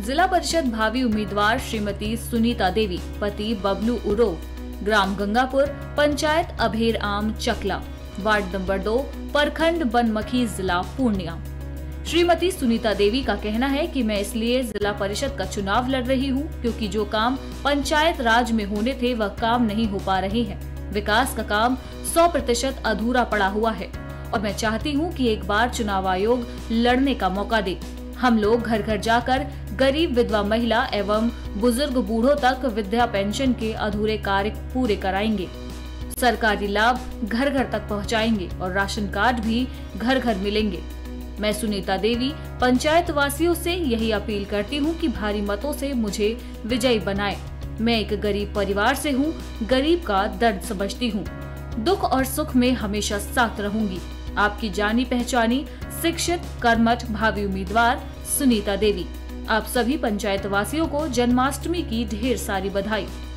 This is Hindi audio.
जिला परिषद भावी उम्मीदवार श्रीमती सुनीता देवी, पति बबलू उरो, ग्राम गंगापुर, पंचायत अभेराम चकला, वार्ड नंबर 2, प्रखंड बनमखी, जिला पूर्णिया। श्रीमती सुनीता देवी का कहना है कि मैं इसलिए जिला परिषद का चुनाव लड़ रही हूं क्योंकि जो काम पंचायत राज में होने थे वह काम नहीं हो पा रहे हैं। विकास का काम 100% अधूरा पड़ा हुआ है और मैं चाहती हूं कि एक बार चुनाव आयोग लड़ने का मौका दे। हम लोग घर घर जाकर गरीब विधवा महिला एवं बुजुर्ग बूढ़ों तक विधवा पेंशन के अधूरे कार्य पूरे कराएंगे, सरकारी लाभ घर घर तक पहुंचाएंगे और राशन कार्ड भी घर घर मिलेंगे। मैं सुनीता देवी पंचायत वासियों से यही अपील करती हूं कि भारी मतों से मुझे विजयी बनाए। मैं एक गरीब परिवार से हूं, गरीब का दर्द समझती हूं, दुख और सुख में हमेशा साथ रहूंगी। आपकी जानी पहचानी शिक्षित कर्मठ भावी उम्मीदवार सुनीता देवी। आप सभी पंचायत वासियों को जन्माष्टमी की ढेर सारी बधाई।